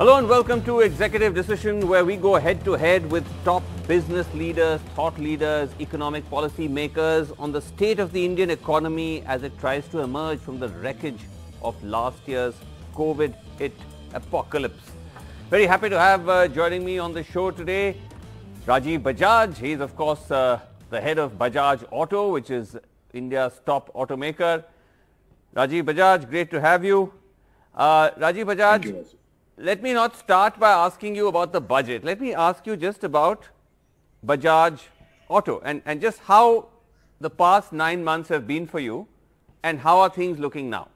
Hello and welcome to Executive Decision, where we go head-to-head with top business leaders, thought leaders, economic policy makers on the state of the Indian economy as it tries to emerge from the wreckage of last year's COVID-hit apocalypse. Very happy to have joining me on the show today, Rajiv Bajaj. He is, of course, the head of Bajaj Auto, which is India's top automaker. Rajiv Bajaj, great to have you. Rajiv Bajaj. Thank you. Let me not start by asking you about the budget. Let me ask you just about Bajaj Auto and just how the past 9 months have been for you and how are things looking now?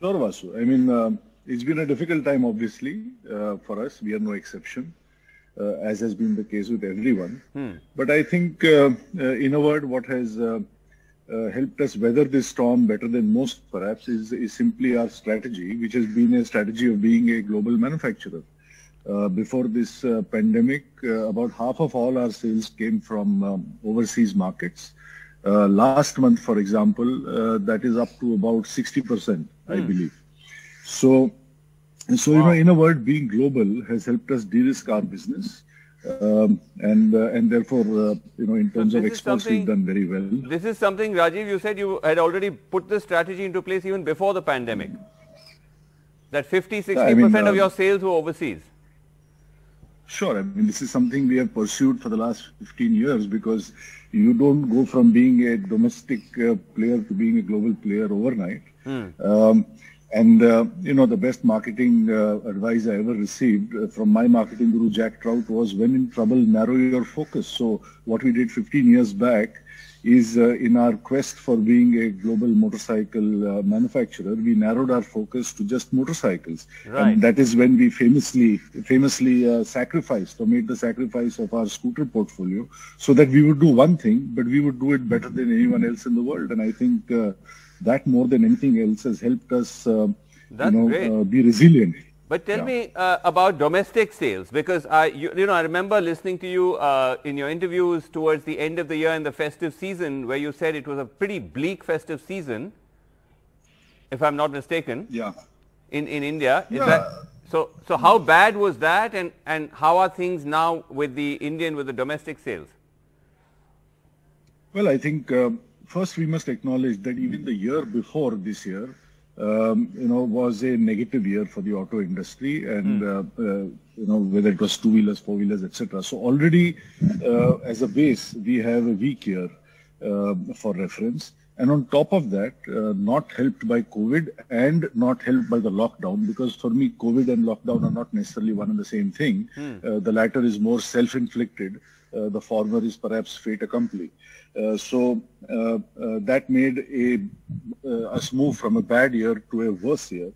Sure, Vasu. I mean, it's been a difficult time, obviously, for us. We are no exception, as has been the case with everyone. But I think, in a word, what has helped us weather this storm better than most, perhaps, is simply our strategy, which has been a strategy of being a global manufacturer. Before this pandemic, about half of all our sales came from overseas markets. Last month, for example, that is up to about 60%, I believe. So wow. You know, in a word, being global has helped us de-risk our business. And therefore, you know, in terms of exports, we've done very well. This is something, Rajiv, you said you had already put this strategy into place even before the pandemic. That 50–60% of your sales were overseas. Sure. I mean, this is something we have pursued for the last 15 years because you don't go from being a domestic player to being a global player overnight. You know, the best marketing advice I ever received from my marketing guru, Jack Trout, was when in trouble, narrow your focus. So what we did 15 years back is in our quest for being a global motorcycle manufacturer, we narrowed our focus to just motorcycles. Right. And that is when we famously sacrificed or made the sacrifice of our scooter portfolio so that we would do one thing, but we would do it better than anyone else in the world. And I think that more than anything else has helped us be resilient. But tell me about domestic sales, because I remember listening to you in your interviews towards the end of the year in the festive season, where you said it was a pretty bleak festive season, if I'm not mistaken. Yeah. In India. Yeah. Is that, so how bad was that, and how are things now with the domestic sales? Well, I think first, we must acknowledge that even the year before this year, you know, was a negative year for the auto industry, and you know, whether it was two-wheelers, four-wheelers, etc. So already, as a base, we have a weak year for reference, and on top of that, not helped by COVID and not helped by the lockdown, because for me, COVID and lockdown are not necessarily one and the same thing. The latter is more self-inflicted. The former is perhaps fait accompli. That made us move from a bad year to a worse year.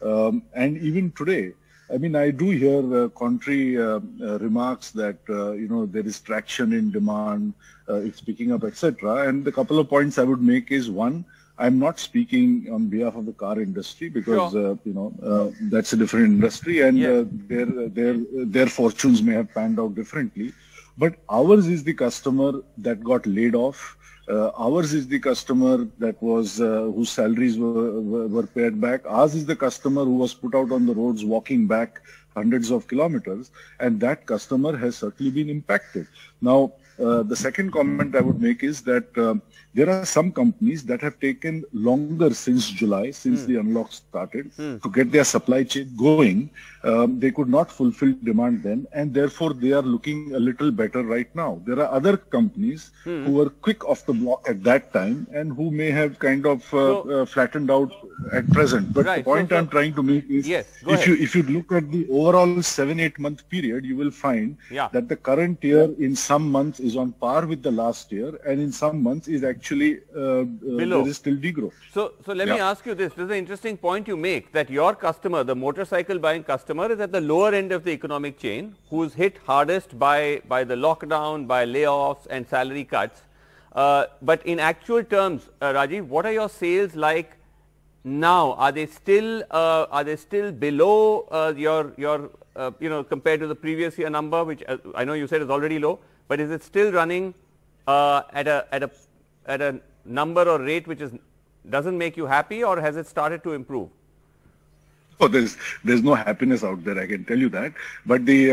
And even today, I mean, I do hear contrary remarks that, you know, there is traction in demand, it's picking up, etc. And the couple of points I would make is, one, I'm not speaking on behalf of the car industry because, you know, that's a different industry and their fortunes may have panned out differently. But ours is the customer that got laid off. Ours is the customer that was whose salaries were paid back. Ours is the customer who was put out on the roads walking back hundreds of kilometers, and that customer has certainly been impacted. Now, the second comment I would make is that there are some companies that have taken longer since July, since the unlock started, to get their supply chain going. They could not fulfill demand then, and therefore they are looking a little better right now. There are other companies who were quick off the block at that time and who may have kind of flattened out at present. But the point I'm trying to make is, if you look at the overall 7–8 month period, you will find that the current year in some months is on par with the last year, and in some months is actually below. There is still degrowth. So let me ask you this. This is an interesting point you make, that your customer, the motorcycle buying customer, is at the lower end of the economic chain, who is hit hardest by the lockdown, by layoffs and salary cuts. But in actual terms, Rajiv, what are your sales like now? Are they still below your you know, compared to the previous year number, which I know you said is already low? But is it still running at a number or rate which doesn't make you happy, or has it started to improve? Oh, there's no happiness out there, I can tell you that. But the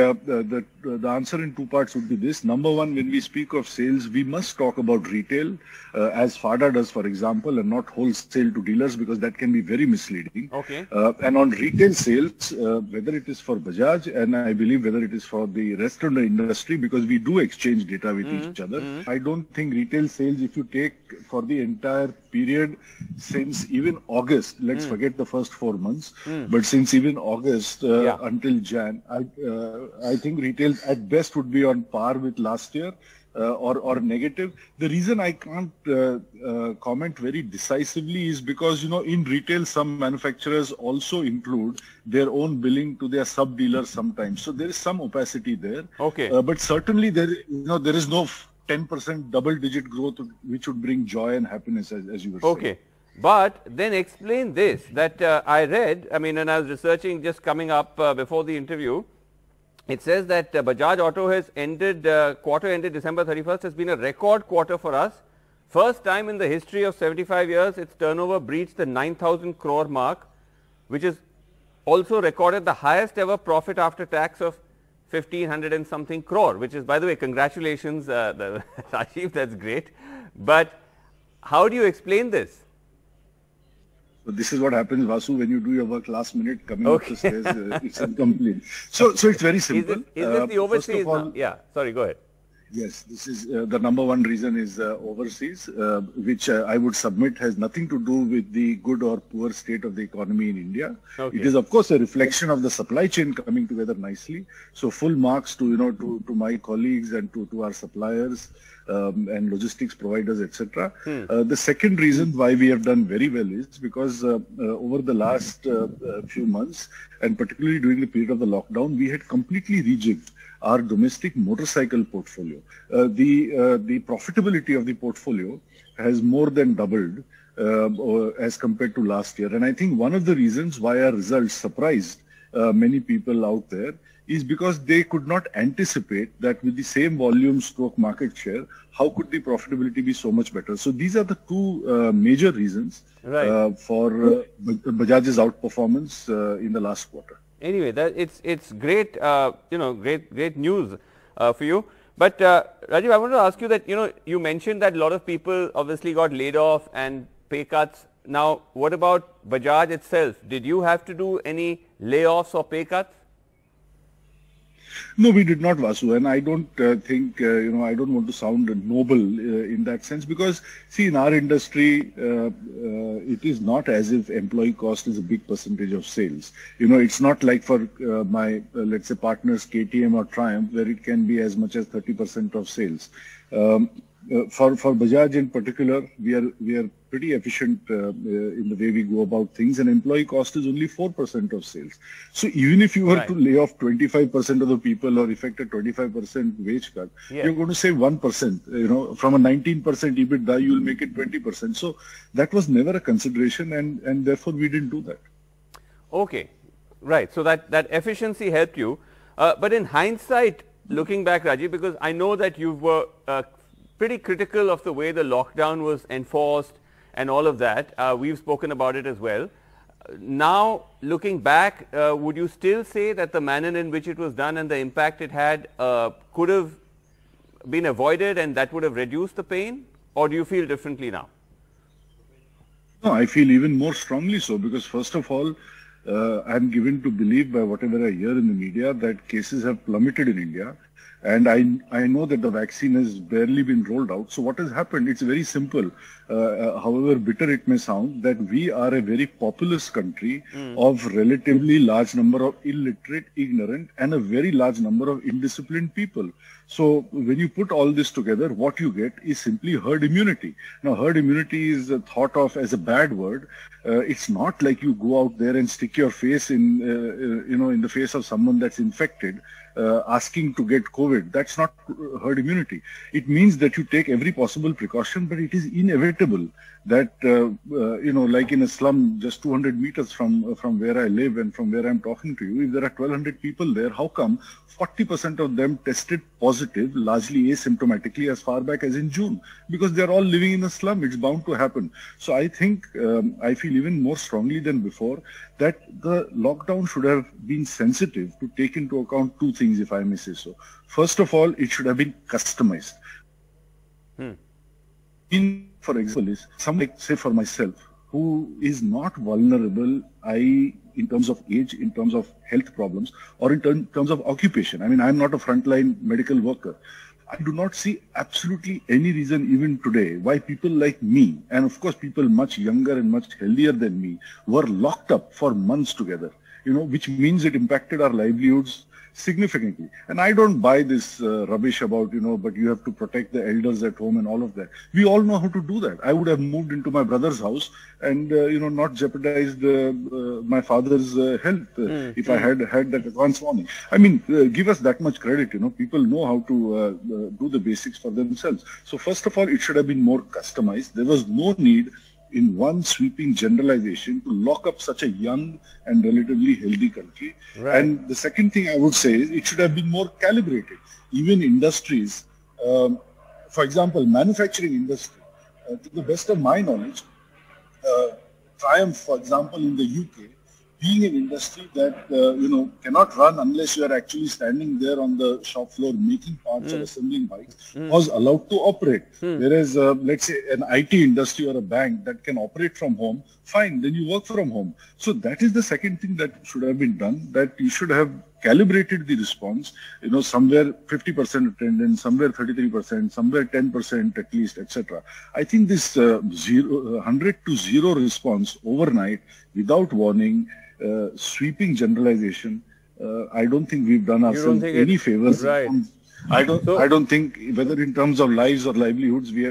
answer in two parts would be this. Number one, when we speak of sales, we must talk about retail as FADA does, for example, and not wholesale to dealers, because that can be very misleading. Okay. And on retail sales, whether it is for Bajaj and I believe whether it is for the restaurant industry, because we do exchange data with each other. I don't think retail sales, if you take for the entire period since even August, let's forget the first 4 months, but since even August until Jan, I think retail at best would be on par with last year or negative. The reason I can't comment very decisively is because, you know, in retail, some manufacturers also include their own billing to their sub-dealers sometimes. So there is some opacity there. Okay. But certainly there, you know, there is no 10% double-digit growth which would bring joy and happiness, as you were saying. Okay. But then explain this, that I read, I mean, and I was researching just coming up before the interview, it says that Bajaj Auto has ended, quarter ended December 31st has been a record quarter for us. First time in the history of 75 years, its turnover breached the 9,000 crore mark, which is also recorded the highest ever profit after tax of 1,500 and something crore, which is, by the way, congratulations, Rajiv, that's great. But how do you explain this? So this is what happens, Vasu, when you do your work last minute, coming up the stairs, it's incomplete. So it's very simple. Is this the overseas? Yeah, sorry, go ahead. Yes, this is the number one reason is overseas, which I would submit has nothing to do with the good or poor state of the economy in India. Okay. It is, of course, a reflection of the supply chain coming together nicely. So full marks to, you know, to my colleagues and to our suppliers and logistics providers, etc. The second reason why we have done very well is because over the last few months, and particularly during the period of the lockdown, we had completely rejigged our domestic motorcycle portfolio. The profitability of the portfolio has more than doubled as compared to last year. And I think one of the reasons why our results surprised many people out there is because they could not anticipate that with the same volume stroke market share, how could the profitability be so much better? So these are the two major reasons for Bajaj's outperformance in the last quarter. Anyway, that it's great, you know, great news for you. But Rajiv, I want to ask you that, you know, you mentioned that a lot of people obviously got laid off and pay cuts. Now, what about Bajaj itself? Did you have to do any layoffs or pay cuts? No, we did not, Vasu, and I don't think, you know, I don't want to sound noble in that sense, because, see, in our industry, it is not as if employee cost is a big percentage of sales. You know, it's not like for my, let's say, partners, KTM or Triumph, where it can be as much as 30% of sales. For Bajaj in particular, we are pretty efficient in the way we go about things, and employee cost is only 4% of sales. So even if you were to lay off 25% of the people or effect a 25% wage cut, you're going to save 1%. You know, from a 19% EBITDA, you'll make it 20%. So that was never a consideration, and therefore we didn't do that. Okay, right. So that efficiency helped you, but in hindsight, looking back, Rajiv, because I know that you were pretty critical of the way the lockdown was enforced and all of that. We've spoken about it as well. Now, looking back, would you still say that the manner in which it was done and the impact it had could have been avoided and that would have reduced the pain? Or do you feel differently now? No, I feel even more strongly so, because first of all, I'm given to believe by whatever I hear in the media that cases have plummeted in India. And I know that the vaccine has barely been rolled out. So what has happened? It's very simple, however bitter it may sound, that we are a very populous country of relatively large number of illiterate, ignorant, and a very large number of indisciplined people. So when you put all this together, what you get is simply herd immunity. Now, herd immunity is thought of as a bad word. It's not like you go out there and stick your face in, you know, in the face of someone that's infected, asking to get COVID. That's not herd immunity. It means that you take every possible precaution, but it is inevitable acceptable that, like in a slum just 200 meters from where I live and from where I'm talking to you, if there are 1,200 people there, how come 40% of them tested positive, largely asymptomatically as far back as in June? Because they're all living in a slum. It's bound to happen. So I think, I feel even more strongly than before that the lockdown should have been sensitive to take into account two things, if I may say so. First of all, it should have been customized. For example, is somebody, say for myself, who is not vulnerable, in terms of age, in terms of health problems, or in terms of occupation. I mean, I'm not a frontline medical worker. I do not see absolutely any reason even today why people like me, and of course people much younger and much healthier than me, were locked up for months together, which means it impacted our livelihoods significantly. And I don't buy this rubbish about, but you have to protect the elders at home and all of that. We all know how to do that. I would have moved into my brother's house and, not jeopardized my father's health if I had that advance warning. I mean, give us that much credit, people know how to do the basics for themselves. So first of all, it should have been more customized. There was no need in one sweeping generalization to lock up such a young and relatively healthy country. Right. And the second thing I would say is it should have been more calibrated. Even industries, for example, manufacturing industry, to the best of my knowledge, Triumph, for example, in the UK, being an industry that, cannot run unless you are actually standing there on the shop floor making parts or assembling bikes, was allowed to operate. Whereas, let's say, an IT industry or a bank that can operate from home, fine, then you work from home. So that is the second thing that should have been done, that you should have calibrated the response, somewhere 50% attendance, somewhere 33%, somewhere 10% at least, etc. I think this 100 to 0 response overnight, without warning, sweeping generalization, I don't think we've done ourselves any favors. Right. I don't think, whether in terms of lives or livelihoods, we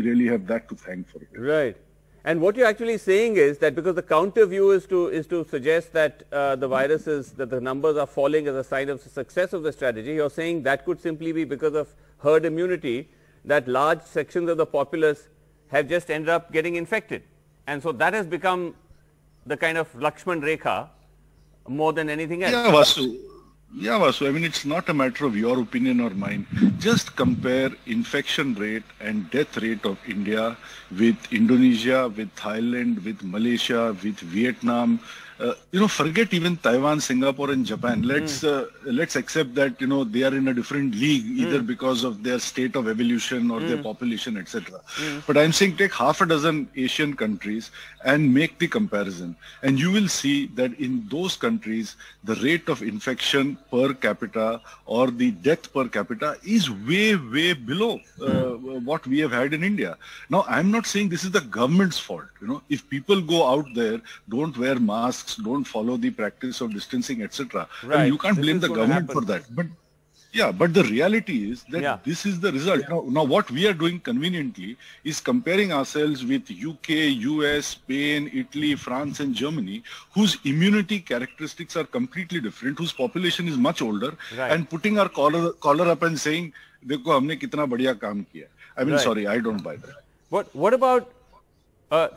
really have that to thank for it. Right. And what you're actually saying is that because the counter view is to suggest that the numbers are falling as a sign of the success of the strategy, you're saying that could simply be because of herd immunity, that large sections of the populace have just ended up getting infected. And so that has become the kind of Lakshman Rekha more than anything else. Yeah, Vasu. I mean, it's not a matter of your opinion or mine. Just compare infection rate and death rate of India with Indonesia, with Thailand, with Malaysia, with Vietnam. Forget even Taiwan, Singapore and Japan. Let's accept that, they are in a different league, either because of their state of evolution or their population, etc. But I'm saying take half a dozen Asian countries and make the comparison. And you will see that in those countries, the rate of infection per capita or the death per capita is way, way below what we have had in India. Now, I'm not saying this is the government's fault. If people go out there, don't wear masks, don't follow the practice of distancing, etc. Right. And you can't blame the government for that. But the reality is that this is the result. Now, what we are doing conveniently is comparing ourselves with UK, US, Spain, Italy, France and Germany, whose immunity characteristics are completely different, whose population is much older, and putting our collar up and saying, "Dekho, humne kitna badhiya kaam kiya." I mean, sorry, I don't buy that. What about...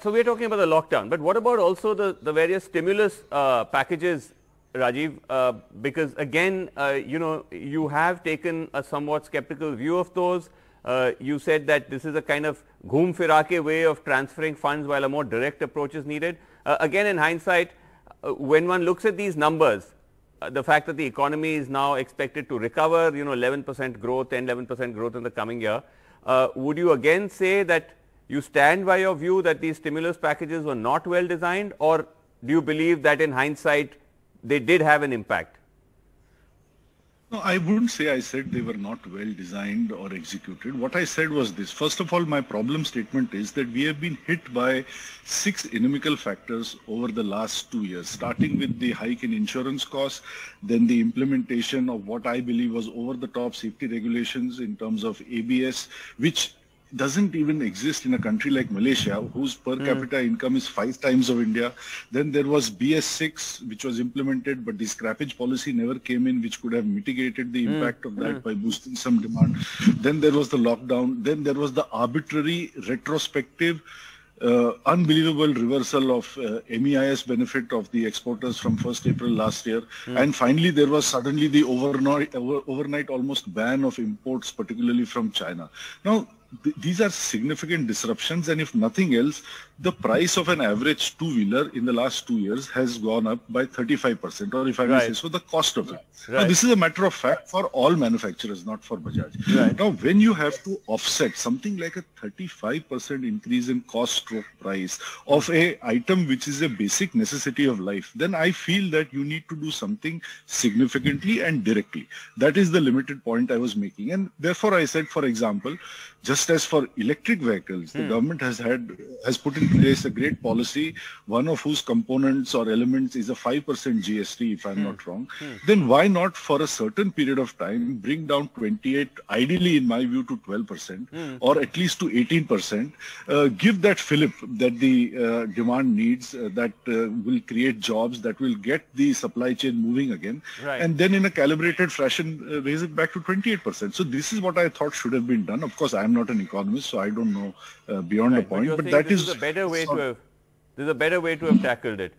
so we're talking about the lockdown, but what about also the various stimulus packages, Rajiv? Because again, you have taken a somewhat skeptical view of those. You said that this is a kind of ghoom firake way of transferring funds while a more direct approach is needed. Again, in hindsight, when one looks at these numbers, the fact that the economy is now expected to recover, 11% growth, 10-11% growth in the coming year, would you again say that you stand by your view that these stimulus packages were not well designed, or do you believe that in hindsight they did have an impact? No, I wouldn't say I said they were not well designed or executed. What I said was this. First of all, my problem statement is that we have been hit by 6 inimical factors over the last 2 years, starting with the hike in insurance costs, then the implementation of what I believe was over-the-top safety regulations in terms of ABS, which doesn't even exist in a country like Malaysia, whose per capita income is 5 times of India. Then there was BS6, which was implemented, but the scrappage policy never came in, which could have mitigated the impact of that by boosting some demand. Then there was the lockdown. Then there was the arbitrary, retrospective, unbelievable reversal of MEIS benefit of the exporters from 1st April last year. And finally, there was suddenly the overnight almost ban of imports, particularly from China. Now, these are significant disruptions, and if nothing else, the price of an average two-wheeler in the last 2 years has gone up by 35%, or if I may say so, the cost of it. Now, this is a matter of fact for all manufacturers, not for Bajaj. Now, when you have to offset something like a 35% increase in cost or price of an item which is a basic necessity of life, then I feel that you need to do something significantly and directly. That is the limited point I was making, and therefore I said, for example, just as for electric vehicles, the government has put in place a great policy, one of whose components or elements is a 5% GST, if I'm not wrong. Then why not for a certain period of time bring down 28%, ideally in my view to 12%, or at least to 18%, give that fillip that the demand needs, that will create jobs, that will get the supply chain moving again, and then in a calibrated fashion raise it back to 28%. So this is what I thought should have been done. Of course, I'm not an economist, so I don't know beyond the point, but that is a better way to have, this is a better way to have tackled it.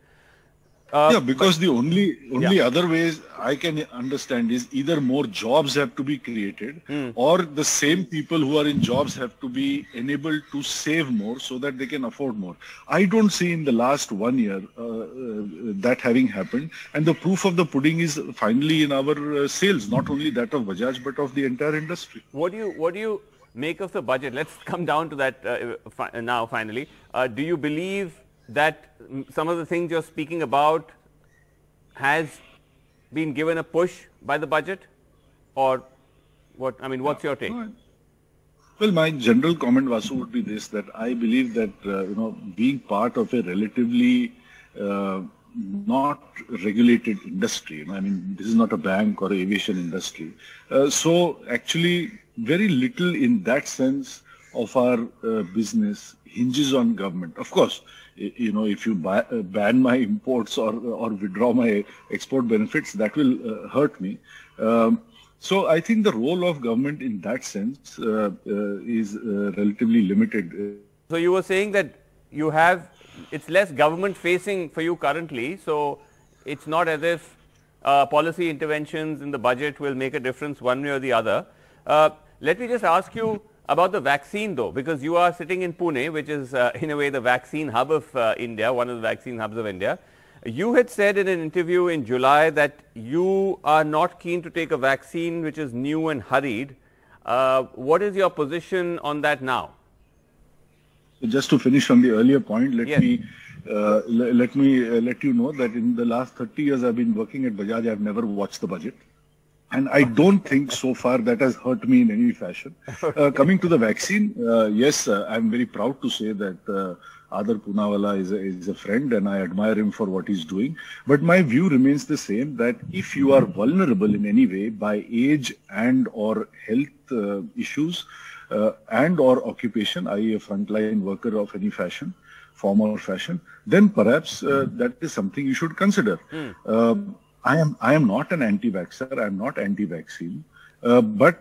Yeah, because the only other ways I can understand is either more jobs have to be created, or the same people who are in jobs have to be enabled to save more so that they can afford more. I don't see in the last 1 year that having happened, and the proof of the pudding is finally in our sales, not only that of Bajaj but of the entire industry. What do you make of the budget? Let's come down to that now finally. Do you believe that some of the things you're speaking about has been given a push by the budget, or what? I mean, what's your take? Well, my general comment, Vasu, would be this, that I believe that, you know, being part of a relatively not regulated industry, you know, I mean, this is not a bank or aviation industry. So actually, very little in that sense of our business hinges on government. Of course, you know, if you ban my imports or withdraw my export benefits, that will hurt me. So I think the role of government in that sense is relatively limited. So you were saying that you have, it's less government facing for you currently, so it's not as if policy interventions in the budget will make a difference one way or the other. Let me just ask you about the vaccine though, because you are sitting in Pune, which is in a way the vaccine hub of India, one of the vaccine hubs of India. You had said in an interview in July that you are not keen to take a vaccine which is new and hurried. What is your position on that now? Just to finish on the earlier point, let me let you know that in the last 30 years I've been working at Bajaj, I've never watched the budget. And I don't think so far that has hurt me in any fashion. Coming to the vaccine, yes, I'm very proud to say that Adar Poonawalla is a friend, and I admire him for what he's doing. But my view remains the same, that if you are vulnerable in any way by age and or health issues and or occupation, i.e. a frontline worker of any fashion, form or fashion, then perhaps that is something you should consider. I am not an anti-vaxxer, I am not anti-vaccine, but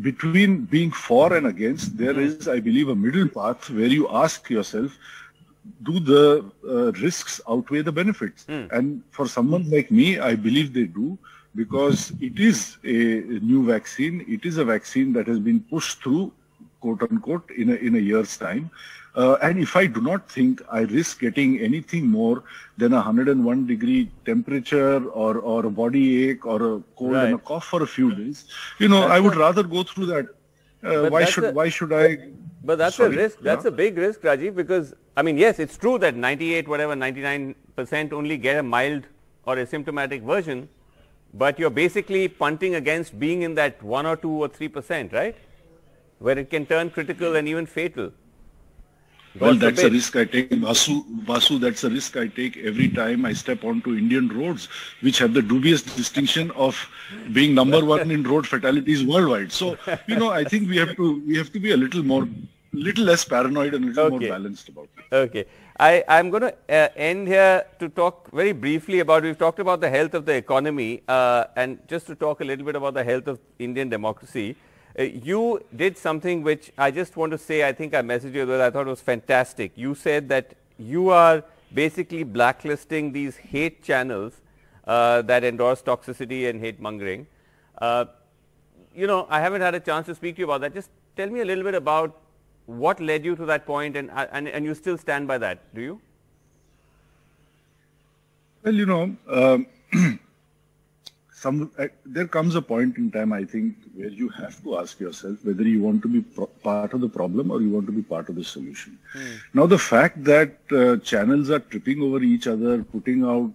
between being for and against, there is, I believe, a middle path where you ask yourself, do the risks outweigh the benefits? And for someone like me, I believe they do, because it is a new vaccine, it is a vaccine that has been pushed through, quote-unquote, in a year's time. And if I do not think I risk getting anything more than 101-degree temperature or a body ache or a cold and a cough for a few days, you know, I would rather go through that. Why should I? But that's a risk. That's a big risk, Rajiv, because, I mean, yes, it's true that 99% only get a mild or asymptomatic version, but you're basically punting against being in that 1 or 2 or 3%, right? Where it can turn critical and even fatal. Well, that's a risk I take, Vasu, that's a risk I take every time I step onto Indian roads, which have the dubious distinction of being number one in road fatalities worldwide. So, you know, I think we have to be a little less paranoid and a little more balanced about it. Okay. I'm going to end here to talk very briefly about, we've talked about the health of the economy, and just to talk a little bit about the health of Indian democracy. You did something which I just want to say, I think I messaged you, I thought it was fantastic. You said that you are basically blacklisting these hate channels that endorse toxicity and hate mongering. You know, I haven't had a chance to speak to you about that. Just tell me a little bit about what led you to that point, and you still stand by that, do you? Well, you know, there comes a point in time, I think, where you have to ask yourself whether you want to be part of the problem or you want to be part of the solution. Now, the fact that channels are tripping over each other, putting out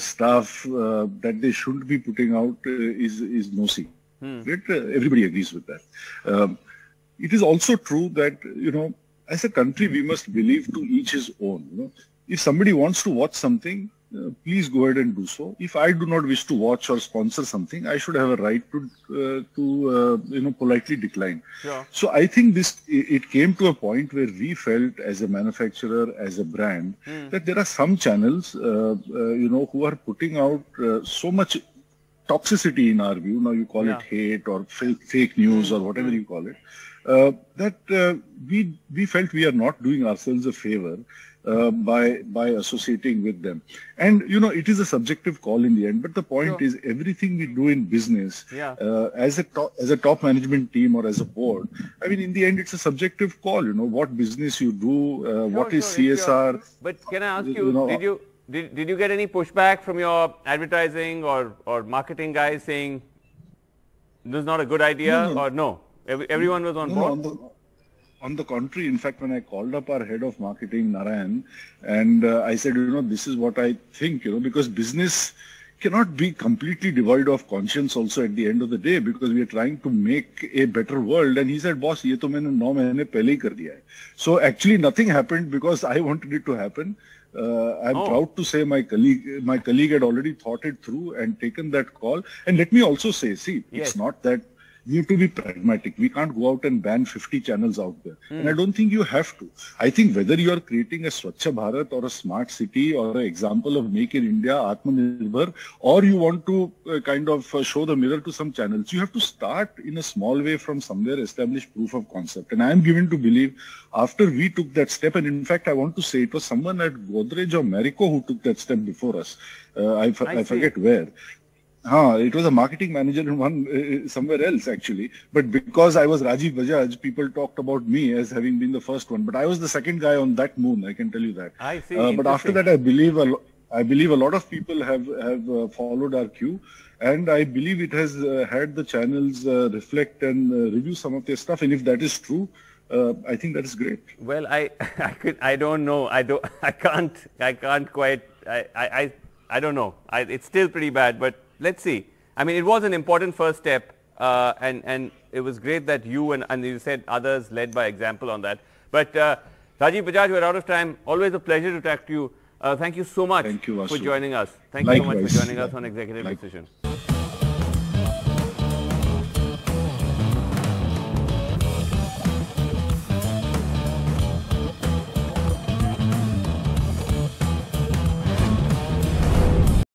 stuff that they shouldn't be putting out is no secret. Everybody agrees with that. It is also true that, you know, as a country, we must believe to each his own. You know, if somebody wants to watch something, please go ahead and do so. If I do not wish to watch or sponsor something, I should have a right to politely decline. Yeah. So I think it came to a point where we felt as a manufacturer, as a brand, that there are some channels, who are putting out so much toxicity in our view. Now you call it hate or fake news or whatever you call it. We felt we are not doing ourselves a favor by associating with them. And, you know, it is a subjective call in the end, but the point is everything we do in business, as a top management team or as a board, I mean, in the end, it's a subjective call, you know, what business you do, what is CSR. Sure. But can I ask you, did you get any pushback from your advertising or marketing guys saying this is not a good idea? No. Everyone was on board? On the contrary, in fact, when I called up our head of marketing, Narayan, and I said, you know, this is what I think, you know, because business cannot be completely devoid of conscience also at the end of the day, because we are trying to make a better world. And he said, boss, ye to maine 9 mahine pehle hi kar diya hai. So actually nothing happened because I wanted it to happen. I'm proud to say my colleague had already thought it through and taken that call. And let me also say, it's not that we have to be pragmatic. We can't go out and ban 50 channels out there. And I don't think you have to. I think whether you are creating a Swachh Bharat or a smart city or an example of Make in India, Atmanirbhar, or you want to show the mirror to some channels, you have to start in a small way from somewhere, establish proof of concept. And I am given to believe after we took that step, and in fact, I want to say it was someone at Godrej or Marico who took that step before us. I forget where. It was a marketing manager in one somewhere else actually, but because I was Rajiv Bajaj, people talked about me as having been the first one, but I was the second guy on that moon, I can tell you that. I see. But after that, I believe a lot of people have followed our cue, and I believe it has had the channels reflect and review some of their stuff, and if that is true, I think that is great. Well, I don't know. I don't know. It's still pretty bad, but let's see. I mean, it was an important first step, and it was great that you and you said others led by example on that. But Rajiv Bajaj, we're out of time. Always a pleasure to talk to you. Thank you so much for joining us. Thank you so much for joining us on Executive Decision.